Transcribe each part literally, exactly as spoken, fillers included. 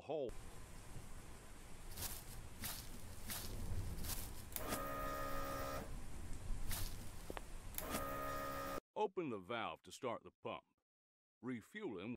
the hole. Open the valve to start the pump. Refueling.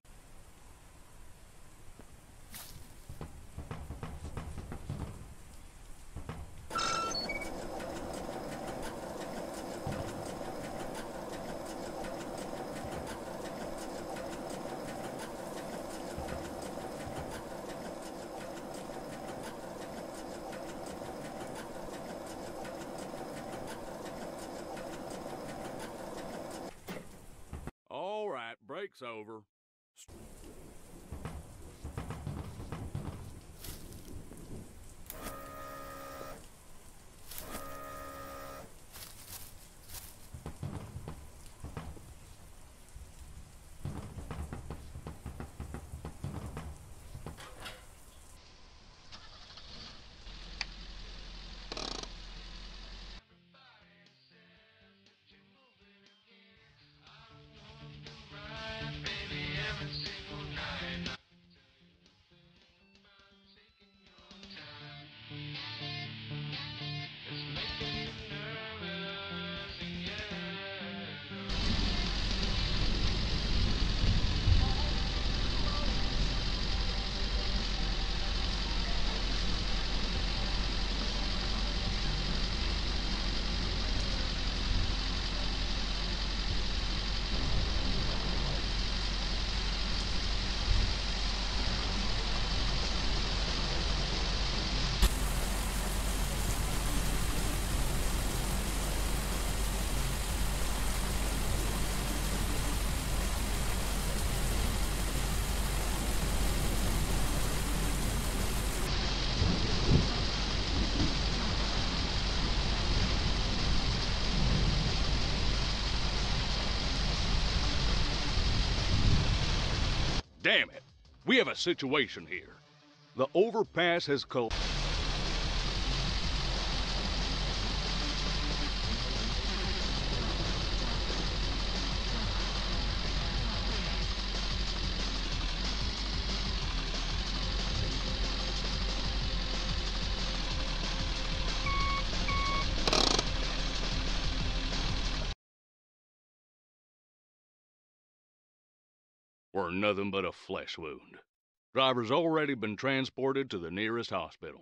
All right, break's over. Damn it, we have a situation here. The overpass has collapsed. Were nothing but a flesh wound. Driver's already been transported to the nearest hospital.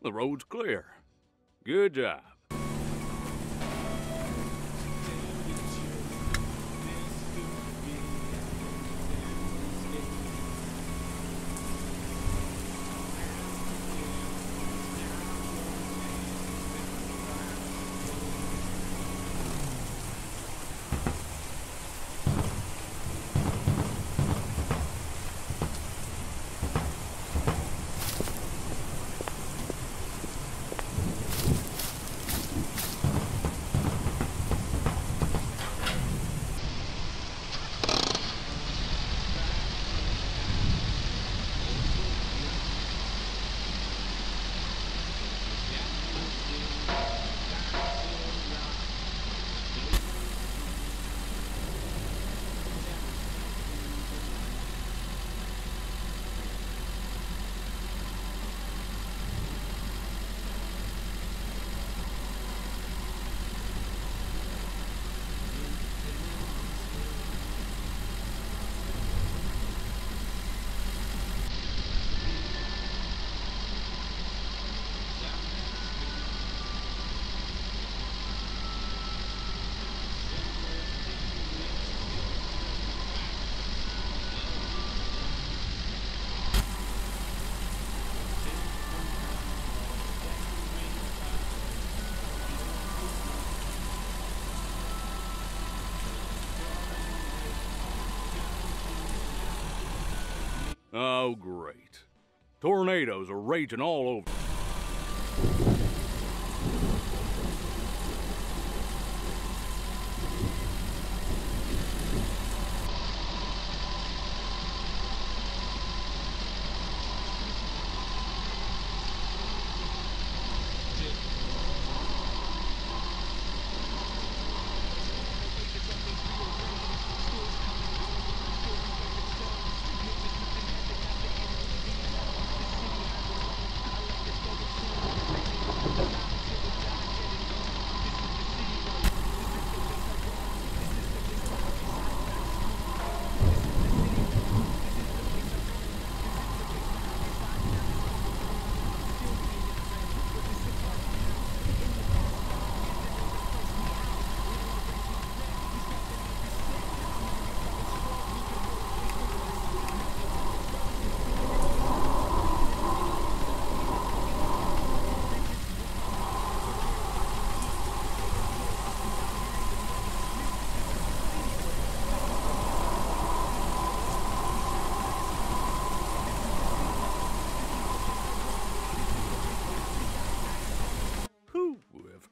The road's clear. Good job. Oh, great. Tornadoes are raging all over.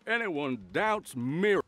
Anyone doubts miracles.